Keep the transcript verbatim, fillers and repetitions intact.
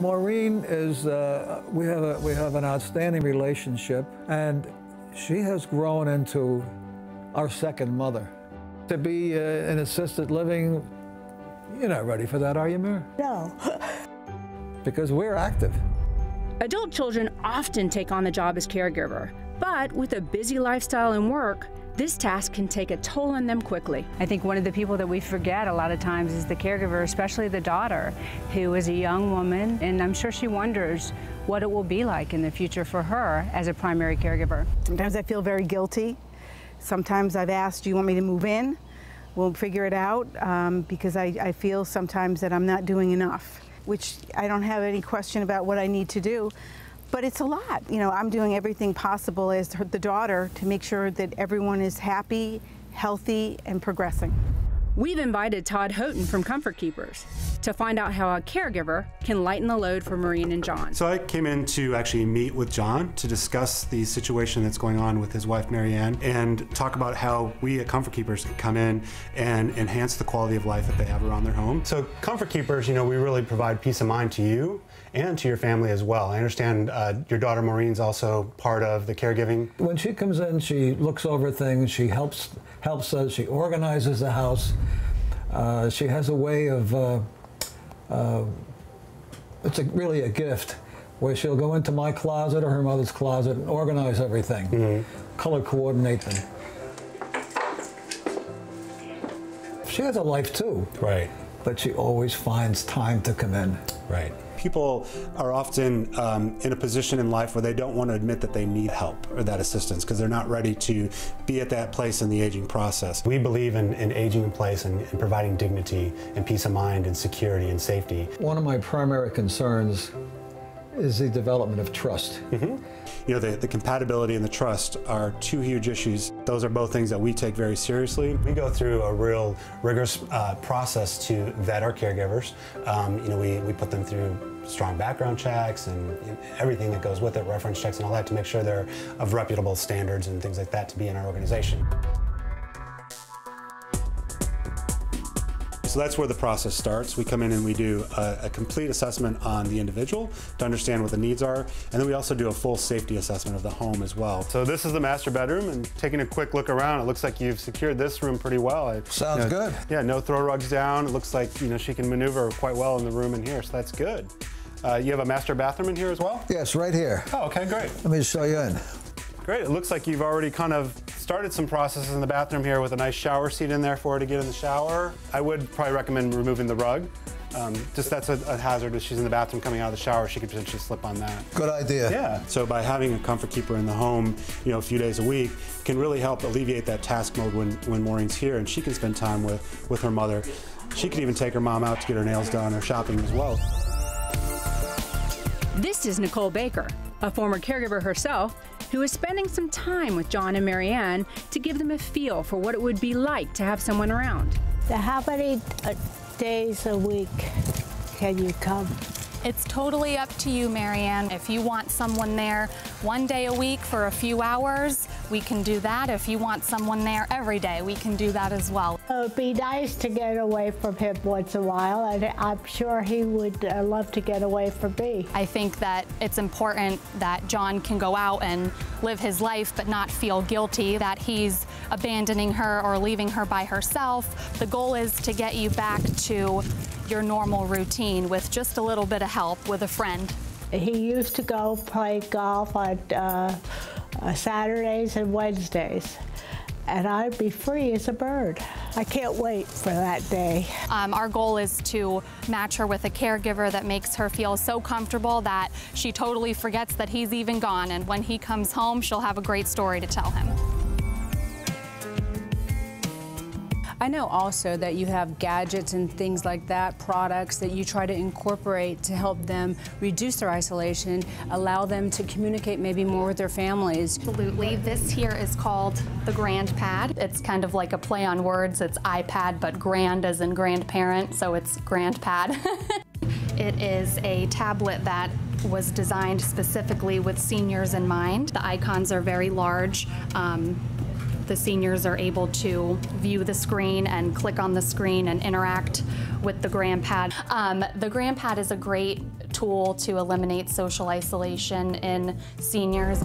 Maureen is, uh, we have a, we have an outstanding relationship, and she has grown into our second mother. To be uh, in assisted living, you're not ready for that, are you, Mary? No. Because we're active. Adult children often take on the job as caregiver, but with a busy lifestyle and work, this task can take a toll on them quickly. I think one of the people that we forget a lot of times is the caregiver, especially the daughter, who is a young woman, and I'm sure she wonders what it will be like in the future for her as a primary caregiver. Sometimes I feel very guilty. Sometimes I've asked, do you want me to move in? We'll figure it out, um, because I, I feel sometimes that I'm not doing enough, which I don't have any question about what I need to do. But it's a lot. You know, I'm doing everything possible as the daughter to make sure that everyone is happy, healthy, and progressing. We've invited Todd Houghton from Comfort Keepers to find out how a caregiver can lighten the load for Marianne and John. So I came in to actually meet with John to discuss the situation that's going on with his wife, Marianne, and talk about how we at Comfort Keepers can come in and enhance the quality of life that they have around their home. So Comfort Keepers, you know, we really provide peace of mind to you and to your family as well. I understand uh, your daughter Maureen's also part of the caregiving. When she comes in, she looks over things, she helps, helps us, she organizes the house. Uh, she has a way of, uh, uh, it's a, really a gift, where she'll go into my closet or her mother's closet and organize everything, mm-hmm. color coordinate them. She has a life too. Right. But she always finds time to come in. Right. People are often um, in a position in life where they don't want to admit that they need help or that assistance because they're not ready to be at that place in the aging process. We believe in, in aging in place and, and providing dignity and peace of mind and security and safety. One of my primary concerns is the development of trust. Mm-hmm. You know, the, the compatibility and the trust are two huge issues. Those are both things that we take very seriously. We go through a real rigorous uh, process to vet our caregivers. Um, you know, we, we put them through strong background checks and everything that goes with it, reference checks and all that, to make sure they're of reputable standards and things like that to be in our organization. So that's where the process starts. We come in and we do a, a complete assessment on the individual to understand what the needs are, and then we also do a full safety assessment of the home as well. So this is the master bedroom, and taking a quick look around, it looks like you've secured this room pretty well. I, Sounds you know, good. Yeah, no throw rugs down. It looks like, you know, she can maneuver quite well in the room in here, so that's good. Uh, you have a master bathroom in here as well? Yes, right here. Oh, okay, great. Let me just show you in. Great, it looks like you've already kind of started some processes in the bathroom here with a nice shower seat in there for her to get in the shower. I would probably recommend removing the rug. Um, just that's a, a hazard. If she's in the bathroom coming out of the shower, she could potentially slip on that. Good idea. Yeah. So by having a Comfort Keeper in the home, you know, a few days a week, can really help alleviate that task mode when, when Maureen's here and she can spend time with, with her mother. She could even take her mom out to get her nails done or shopping as well. This is Nicole Baker, a former caregiver herself, who is spending some time with John and Marianne to give them a feel for what it would be like to have someone around. So how many days a week can you come? It's totally up to you, Marianne. If you want someone there one day a week for a few hours, we can do that. If you want someone there every day, we can do that as well. It would be nice to get away from him once in a while, and I'm sure he would uh, love to get away from me. I think that it's important that John can go out and live his life but not feel guilty that he's abandoning her or leaving her by herself. The goal is to get you back to your normal routine with just a little bit of help with a friend. He used to go play golf on uh, Saturdays and Wednesdays, and I'd be free as a bird. I can't wait for that day. Um, our goal is to match her with a caregiver that makes her feel so comfortable that she totally forgets that he's even gone, and when he comes home, she'll have a great story to tell him. I know also that you have gadgets and things like that, products that you try to incorporate to help them reduce their isolation, allow them to communicate maybe more with their families. Absolutely. This here is called the GrandPad. It's kind of like a play on words. It's iPad, but grand as in grandparent, so it's GrandPad. It is a tablet that was designed specifically with seniors in mind. The icons are very large. Um, the seniors are able to view the screen and click on the screen and interact with the GrandPad. Um, the GrandPad is a great tool to eliminate social isolation in seniors.